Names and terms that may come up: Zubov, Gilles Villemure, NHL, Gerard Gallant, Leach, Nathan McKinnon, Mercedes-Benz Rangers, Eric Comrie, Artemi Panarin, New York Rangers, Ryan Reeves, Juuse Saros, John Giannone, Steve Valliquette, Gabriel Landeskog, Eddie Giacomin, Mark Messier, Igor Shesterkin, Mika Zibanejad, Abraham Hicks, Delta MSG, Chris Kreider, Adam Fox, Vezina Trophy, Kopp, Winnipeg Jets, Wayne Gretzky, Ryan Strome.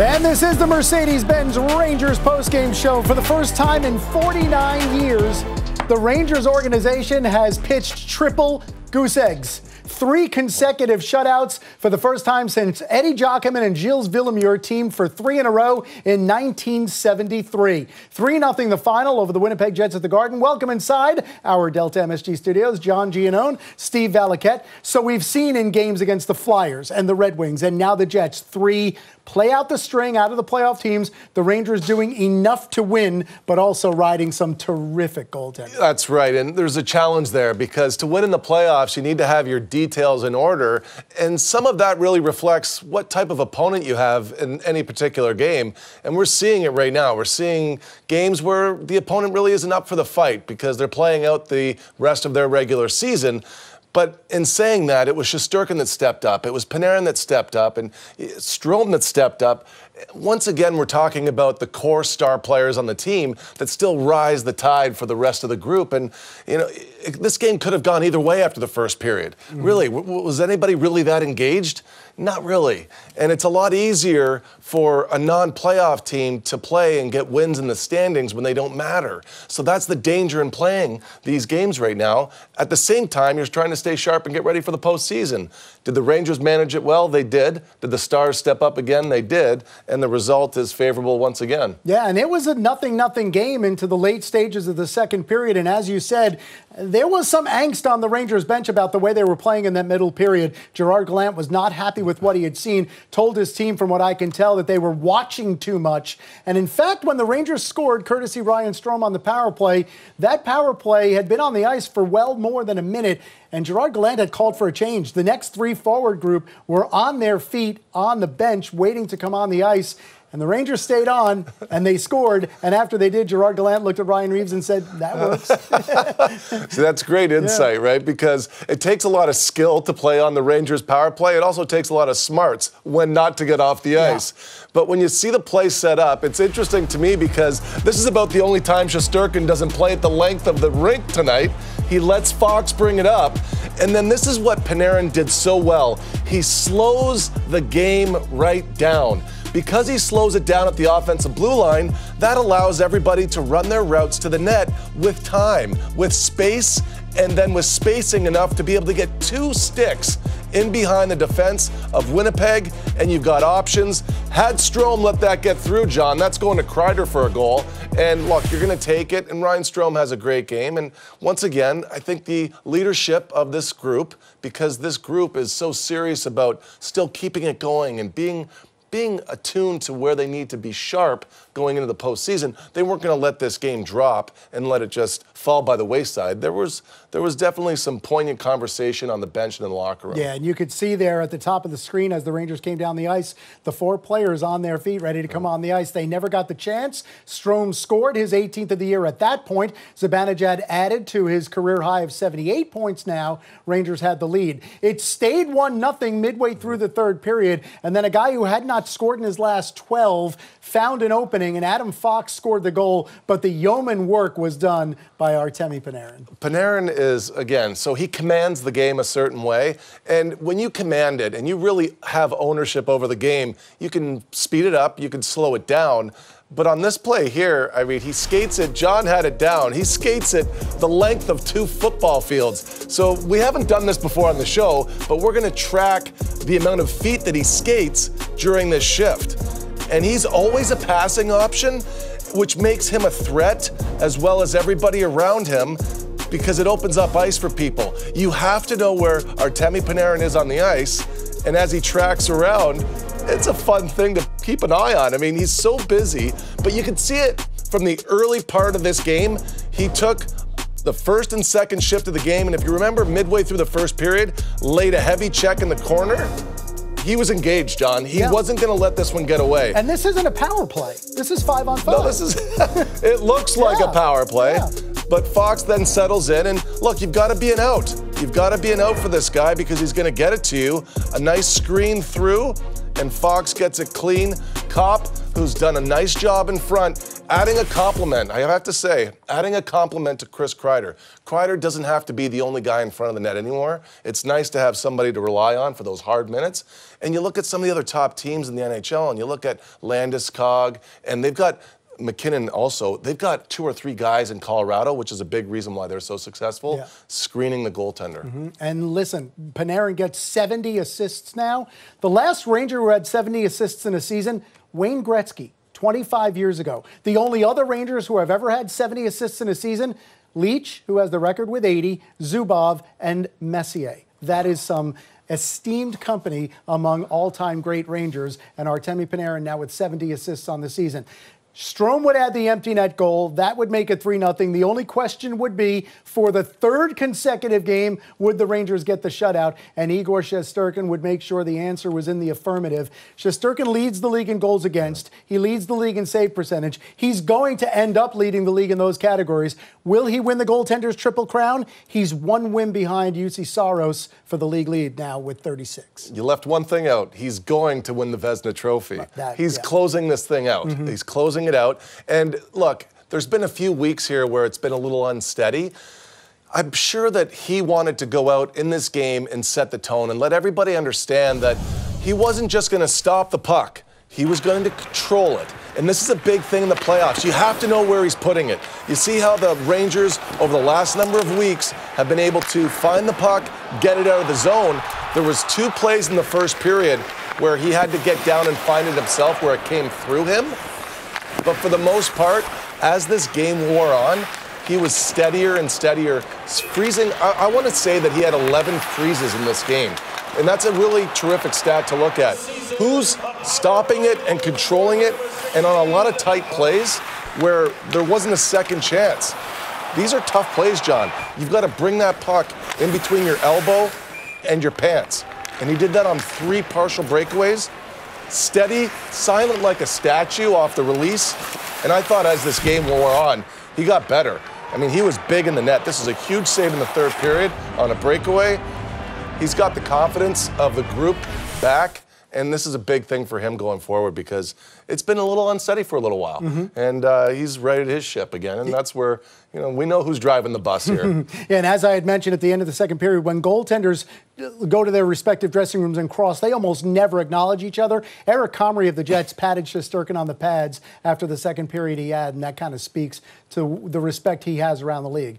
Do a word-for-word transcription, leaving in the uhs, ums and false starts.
And this is the Mercedes-Benz Rangers postgame show. For the first time in forty-nine years, the Rangers organization has pitched triple goose eggs. Three consecutive shutouts for the first time since Eddie Giacomin and Gilles Villemure teamed for three in a row in nineteen seventy-three. three nothing the final over the Winnipeg Jets at the Garden. Welcome inside our Delta M S G studios, John Giannone, Steve Valliquette. So we've seen in games against the Flyers and the Red Wings and now the Jets, three play out the string out of the playoff teams. The Rangers doing enough to win, but also riding some terrific goaltending. That's right, and there's a challenge there because to win in the playoffs, you need to have your details in order, and some of that really reflects what type of opponent you have in any particular game, and we're seeing it right now. We're seeing games where the opponent really isn't up for the fight because they're playing out the rest of their regular season. But in saying that, it was Shesterkin that stepped up, it was Panarin that stepped up, and Strome that stepped up. Once again, we're talking about the core star players on the team that still rise the tide for the rest of the group. And, you know, this game could have gone either way after the first period. Mm-hmm. Really, was anybody really that engaged? Not really. And it's a lot easier for a non-playoff team to play and get wins in the standings when they don't matter. So that's the danger in playing these games right now. At the same time, you're trying to stay sharp and get ready for the postseason. Did the Rangers manage it well? They did. Did the Stars step up again? They did. And the result is favorable once again. Yeah, and it was a nothing nothing game into the late stages of the second period. And as you said, there was some angst on the Rangers bench about the way they were playing in that middle period. Gerard Gallant was not happy with what he had seen, told his team, from what I can tell, that they were watching too much. And in fact, when the Rangers scored, courtesy Ryan Strome on the power play, that power play had been on the ice for well more than a minute. And Gerard Gallant had called for a change. The next three forward group were on their feet on the bench waiting to come on the ice. And the Rangers stayed on, and they scored. And after they did, Gerard Gallant looked at Ryan Reeves and said, that works. So that's great insight, yeah. Right? Because it takes a lot of skill to play on the Rangers power play. It also takes a lot of smarts when not to get off the ice. Yeah. But when you see the play set up, it's interesting to me because this is about the only time Shesterkin doesn't play at the length of the rink tonight. He lets Fox bring it up. And then this is what Panarin did so well. He slows the game right down. Because he slows it down at the offensive blue line, that allows everybody to run their routes to the net with time, with space, and then with spacing enough to be able to get two sticks in behind the defense of Winnipeg, and you've got options. Had Strome let that get through, John, that's going to Kreider for a goal. And look, you're going to take it, and Ryan Strome has a great game. And once again, I think the leadership of this group, because this group is so serious about still keeping it going and being being attuned to where they need to be sharp going into the postseason, they weren't going to let this game drop and let it just fall by the wayside. There was there was definitely some poignant conversation on the bench and in the locker room. Yeah, and you could see there at the top of the screen as the Rangers came down the ice, the four players on their feet ready to come on the ice. They never got the chance. Strome scored his eighteenth of the year at that point. Zibanejad added to his career high of seventy-eight points now. Rangers had the lead. It stayed one nothing midway through the third period, and then a guy who had not scored in his last twelve, found an opening, and Adam Fox scored the goal, but the yeoman work was done by Artemi Panarin. Panarin is, again, so he commands the game a certain way, and when you command it and you really have ownership over the game, you can speed it up, you can slow it down. But on this play here, I mean, he skates it, John had it down, he skates it the length of two football fields. So we haven't done this before on the show, but we're gonna track the amount of feet that he skates during this shift. And he's always a passing option, which makes him a threat as well as everybody around him, because it opens up ice for people. You have to know where Artemi Panarin is on the ice, and as he tracks around, it's a fun thing to keep an eye on. I mean, he's so busy, but you can see it from the early part of this game. He took the first and second shift of the game, and if you remember, midway through the first period, laid a heavy check in the corner. He was engaged, John. He yeah. wasn't going to let this one get away. And this isn't a power play. This is five on five. No, this is, it looks like yeah. a power play. Yeah. But Fox then settles in, and look, you've got to be an out. You've got to be an out for this guy because he's going to get it to you. A nice screen through, and Fox gets a clean. Kopp, who's done a nice job in front, adding a compliment, I have to say, adding a compliment to Chris Kreider. Kreider doesn't have to be the only guy in front of the net anymore. It's nice to have somebody to rely on for those hard minutes. And you look at some of the other top teams in the N H L, and you look at Landeskog, and they've got McKinnon also. They've got two or three guys in Colorado, which is a big reason why they're so successful, yeah. screening the goaltender. Mm-hmm. And listen, Panarin gets seventy assists now. The last Ranger who had seventy assists in a season, Wayne Gretzky, twenty-five years ago. The only other Rangers who have ever had seventy assists in a season, Leach, who has the record with eighty, Zubov, and Messier. That is some esteemed company among all-time great Rangers, and Artemi Panarin now with seventy assists on the season. Strome would add the empty net goal. That would make it three nothing. The only question would be, for the third consecutive game, would the Rangers get the shutout? And Igor Shesterkin would make sure the answer was in the affirmative. Shesterkin leads the league in goals against. He leads the league in save percentage. He's going to end up leading the league in those categories. Will he win the goaltender's triple crown? He's one win behind Juuse Saros for the league lead now with thirty-six. You left one thing out. He's going to win the Vezina Trophy. That, He's yeah. closing this thing out. Mm-hmm. He's closing it out. And look, there's been a few weeks here where it's been a little unsteady. I'm sure that he wanted to go out in this game and set the tone and let everybody understand that he wasn't just going to stop the puck. He was going to control it. And this is a big thing in the playoffs. You have to know where he's putting it. You see how the Rangers, over the last number of weeks, have been able to find the puck, get it out of the zone. There was two plays in the first period where he had to get down and find it himself, where it came through him. But for the most part, as this game wore on, he was steadier and steadier. Freezing, I, I want to say that he had eleven freezes in this game. And that's a really terrific stat to look at. Who's stopping it and controlling it? And on a lot of tight plays where there wasn't a second chance. These are tough plays, John. You've got to bring that puck in between your elbow and your pants. And he did that on three partial breakaways. Steady, silent like a statue off the release. And I thought as this game wore on, he got better. I mean, he was big in the net. This is a huge save in the third period on a breakaway. He's got the confidence of the group back. And this is a big thing for him going forward, because it's been a little unsteady for a little while. Mm-hmm. And uh, he's righted his ship again. And that's where, you know, we know who's driving the bus here. Yeah, and as I had mentioned at the end of the second period, when goaltenders go to their respective dressing rooms and cross, they almost never acknowledge each other. Eric Comrie of the Jets patted Shesterkin on the pads after the second period he had, and that kind of speaks to the respect he has around the league.